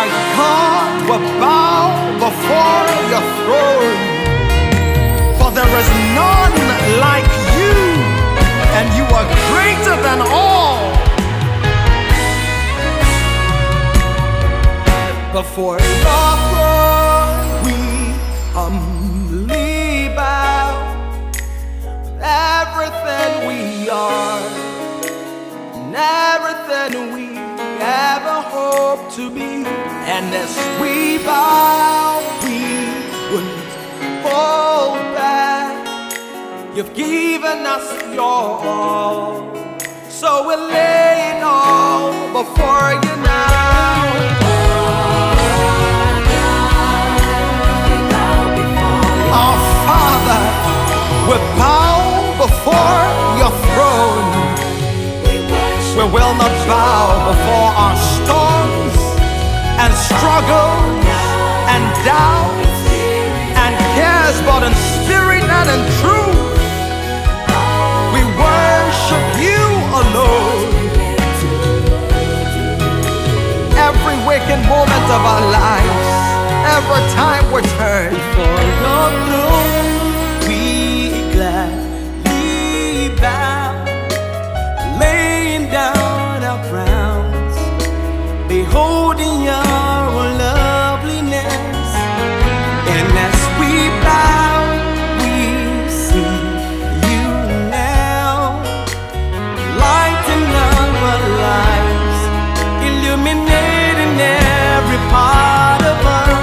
my heart will bow before your throne. For there is none like you, and you are greater than all. Before your throne we humbly bow, everything we are and everything we ever hope to be, and as we bow, we wouldn't hold back. You've given us your all, so we lay it all before you now. Our Father, we bow before your throne. We will not bow before our storms and struggles and doubts and cares, but in spirit and in truth we worship you alone. Every waking moment of our lives, every time we turn for your glory, we gladly bow, laying down our crowns, beholding your loveliness. And as we bow, we see you now, lighting up our lives, illuminating every part of us.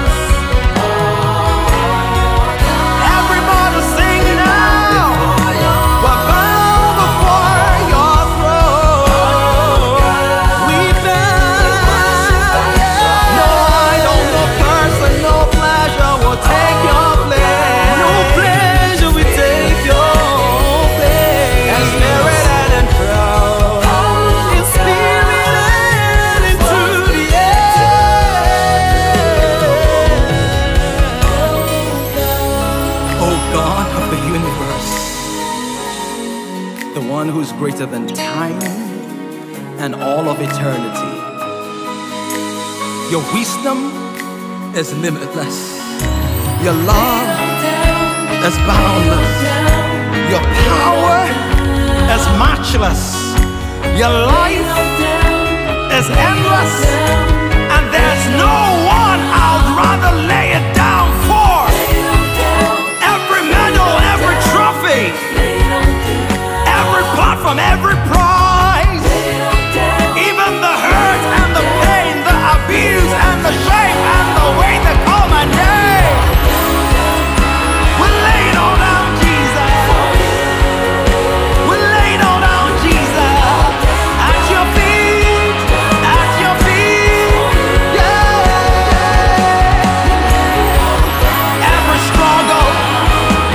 Greater than time and all of eternity. Your wisdom is limitless. Your love is boundless. Your power is matchless. Your life is endless. And there's no one I'd rather lay it down for. Every medal, every trophy, every platform, every prize, even the hurt and the pain, the abuse and the shame and the weight that call my name, we lay it all down, Jesus. We lay it all down, Jesus, at your feet, at your feet, yeah. Every struggle,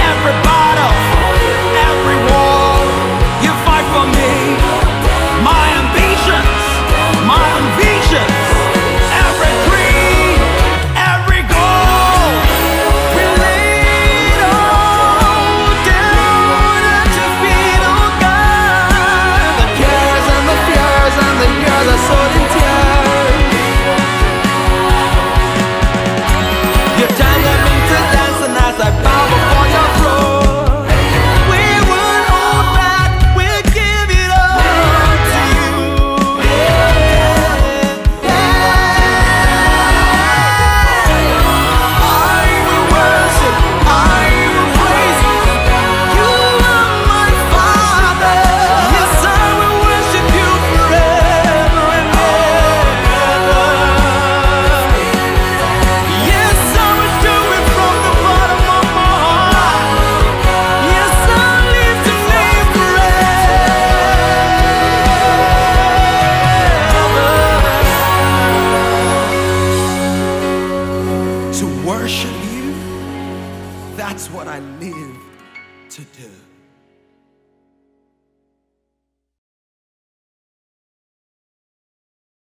every battle, every war for me, my ambitions, my ambitions, every dream, every goal, we lay it all down at your feet, oh God. The cares and the fears and the years are sold in tears. You tell me to dance, and as I bow before your throne, worship you, that's what I live to do.